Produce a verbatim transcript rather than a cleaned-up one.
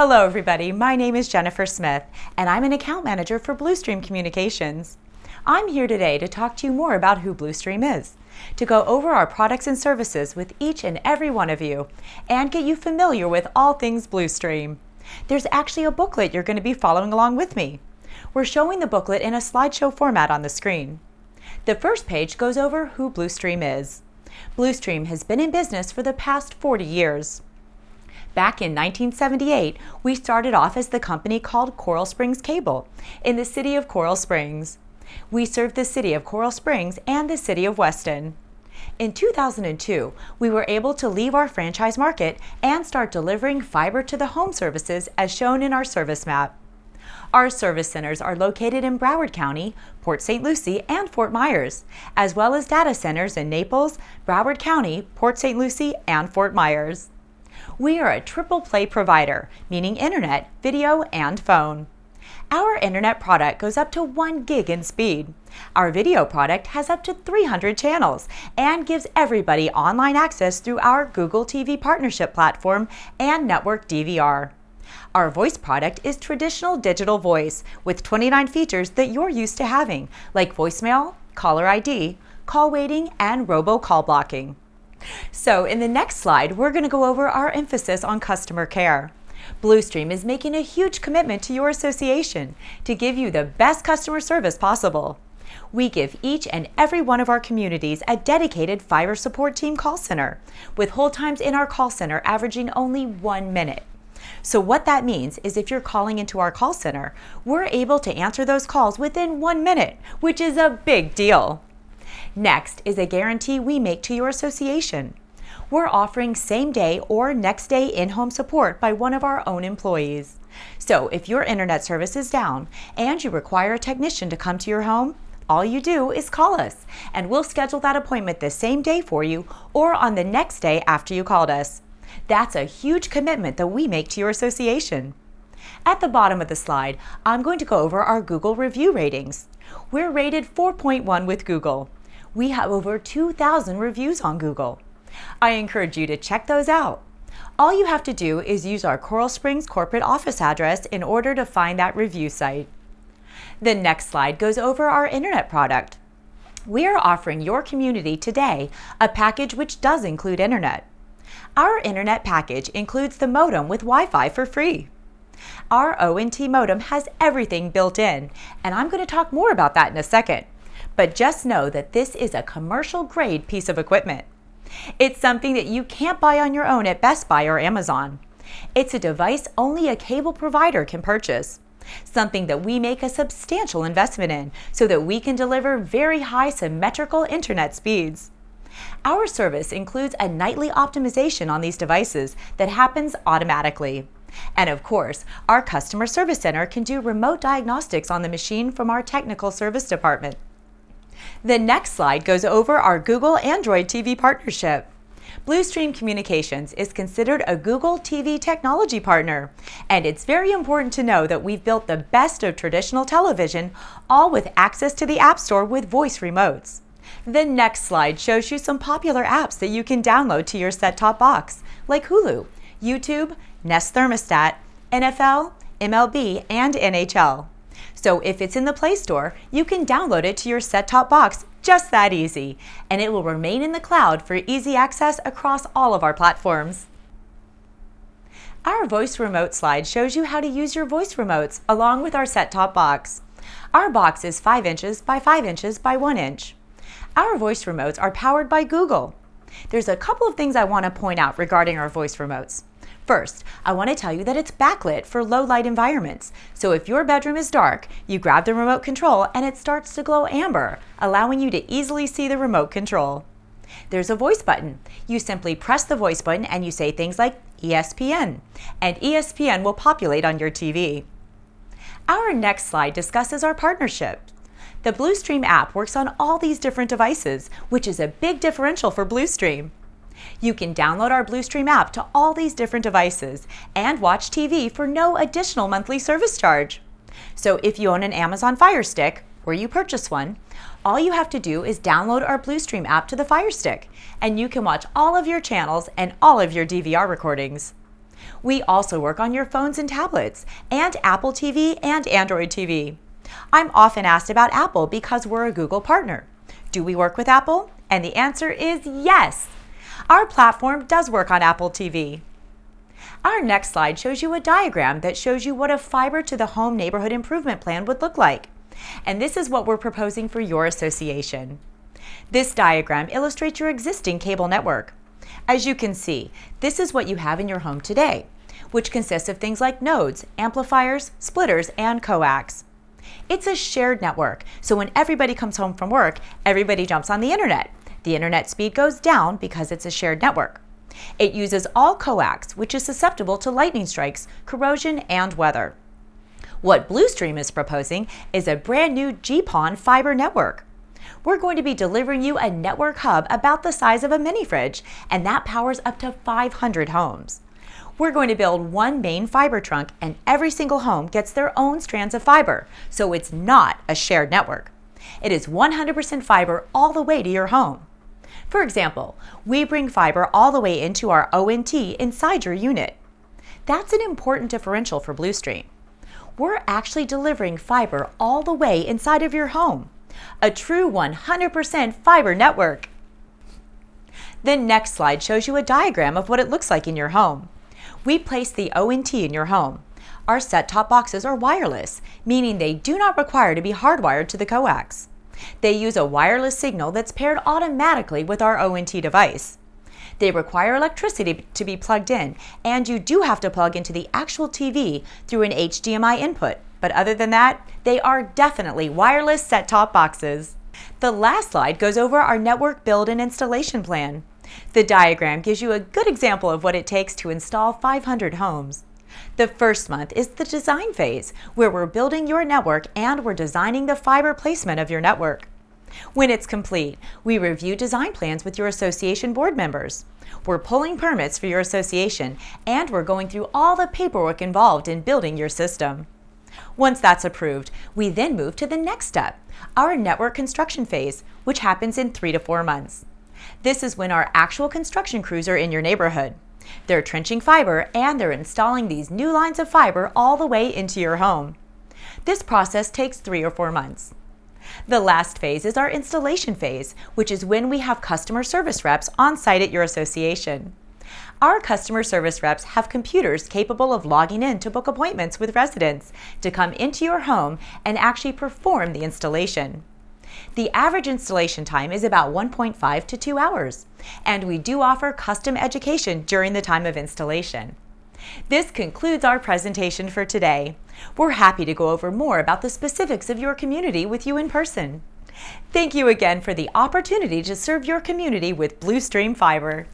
Hello everybody, my name is Jennifer Smith and I'm an account manager for Blue Stream Communications. I'm here today to talk to you more about who Blue Stream is, to go over our products and services with each and every one of you, and get you familiar with all things Blue Stream. There's actually a booklet you're going to be following along with me. We're showing the booklet in a slideshow format on the screen. The first page goes over who Blue Stream is. Blue Stream has been in business for the past forty years. Back in nineteen seventy-eight, we started off as the company called Coral Springs Cable in the city of Coral Springs. We served the city of Coral Springs and the city of Weston. In two thousand two, we were able to leave our franchise market and start delivering fiber to the home services as shown in our service map. Our service centers are located in Broward County, Port Saint Lucie, and Fort Myers, as well as data centers in Naples, Broward County, Port Saint Lucie, and Fort Myers. We are a triple play provider, meaning internet, video, and phone. Our internet product goes up to one gig in speed. Our video product has up to three hundred channels and gives everybody online access through our Google T V partnership platform and network D V R. Our voice product is traditional digital voice with twenty-nine features that you're used to having, like voicemail, caller I D, call waiting, and robocall blocking. So in the next slide, we're going to go over our emphasis on customer care. Blue Stream is making a huge commitment to your association to give you the best customer service possible. We give each and every one of our communities a dedicated fiber support team call center, with hold times in our call center averaging only one minute. So what that means is if you're calling into our call center, we're able to answer those calls within one minute, which is a big deal. Next is a guarantee we make to your association. We're offering same-day or next-day in-home support by one of our own employees. So if your internet service is down and you require a technician to come to your home, all you do is call us, and we'll schedule that appointment the same day for you or on the next day after you called us. That's a huge commitment that we make to your association. At the bottom of the slide, I'm going to go over our Google review ratings. We're rated four point one with Google. We have over two thousand reviews on Google. I encourage you to check those out. All you have to do is use our Coral Springs corporate office address in order to find that review site. The next slide goes over our internet product. We are offering your community today a package which does include internet. Our internet package includes the modem with Wi-Fi for free. Our O N T modem has everything built in, and I'm going to talk more about that in a second. But just know that this is a commercial grade piece of equipment. It's something that you can't buy on your own at Best Buy or Amazon. It's a device only a cable provider can purchase, something that we make a substantial investment in so that we can deliver very high symmetrical internet speeds. Our service includes a nightly optimization on these devices that happens automatically. And of course, our customer service center can do remote diagnostics on the machine from our technical service department. The next slide goes over our Google Android T V partnership. Blue Stream Communications is considered a Google T V technology partner, and it's very important to know that we've built the best of traditional television, all with access to the App Store with voice remotes. The next slide shows you some popular apps that you can download to your set-top box, like Hulu, YouTube, Nest Thermostat, N F L, M L B, and N H L. So if it's in the Play Store, you can download it to your set-top box just that easy, and it will remain in the cloud for easy access across all of our platforms. Our voice remote slide shows you how to use your voice remotes along with our set-top box. Our box is five inches by five inches by one inch. Our voice remotes are powered by Google. There's a couple of things I want to point out regarding our voice remotes. First, I want to tell you that it's backlit for low light environments, so if your bedroom is dark, you grab the remote control and it starts to glow amber, allowing you to easily see the remote control. There's a voice button. You simply press the voice button and you say things like E S P N, and E S P N will populate on your T V. Our next slide discusses our partnership. The Blue Stream app works on all these different devices, which is a big differential for Blue Stream. You can download our Blue Stream app to all these different devices and watch T V for no additional monthly service charge. So if you own an Amazon Fire Stick, or you purchase one, all you have to do is download our Blue Stream app to the Fire Stick, and you can watch all of your channels and all of your D V R recordings. We also work on your phones and tablets, and Apple T V and Android T V. I'm often asked about Apple because we're a Google partner. Do we work with Apple? And the answer is yes. Our platform does work on Apple T V. Our next slide shows you a diagram that shows you what a fiber to the home neighborhood improvement plan would look like. And this is what we're proposing for your association. This diagram illustrates your existing cable network. As you can see, this is what you have in your home today, which consists of things like nodes, amplifiers, splitters, and coax. It's a shared network, so when everybody comes home from work, everybody jumps on the internet. The internet speed goes down because it's a shared network. It uses all coax, which is susceptible to lightning strikes, corrosion, and weather. What Blue Stream is proposing is a brand new G PON fiber network. We're going to be delivering you a network hub about the size of a mini fridge, and that powers up to five hundred homes. We're going to build one main fiber trunk, and every single home gets their own strands of fiber, so it's not a shared network. It is one hundred percent fiber all the way to your home. For example, we bring fiber all the way into our O N T inside your unit. That's an important differential for Blue Stream. We're actually delivering fiber all the way inside of your home. A true one hundred percent fiber network. The next slide shows you a diagram of what it looks like in your home. We place the O N T in your home. Our set-top boxes are wireless, meaning they do not require to be hardwired to the coax. They use a wireless signal that's paired automatically with our O N T device. They require electricity to be plugged in, and you do have to plug into the actual T V through an H D M I input. But other than that, they are definitely wireless set-top boxes. The last slide goes over our network build and installation plan. The diagram gives you a good example of what it takes to install five hundred homes. The first month is the design phase, where we're building your network and we're designing the fiber placement of your network. When it's complete, we review design plans with your association board members. We're pulling permits for your association, and we're going through all the paperwork involved in building your system. Once that's approved, we then move to the next step, our network construction phase, which happens in three to four months. This is when our actual construction crews are in your neighborhood. They're trenching fiber and they're installing these new lines of fiber all the way into your home. This process takes three or four months. The last phase is our installation phase, which is when we have customer service reps on site at your association. Our customer service reps have computers capable of logging in to book appointments with residents to come into your home and actually perform the installation. The average installation time is about one point five to two hours, and we do offer custom education during the time of installation. This concludes our presentation for today. We're happy to go over more about the specifics of your community with you in person. Thank you again for the opportunity to serve your community with Blue Stream Fiber.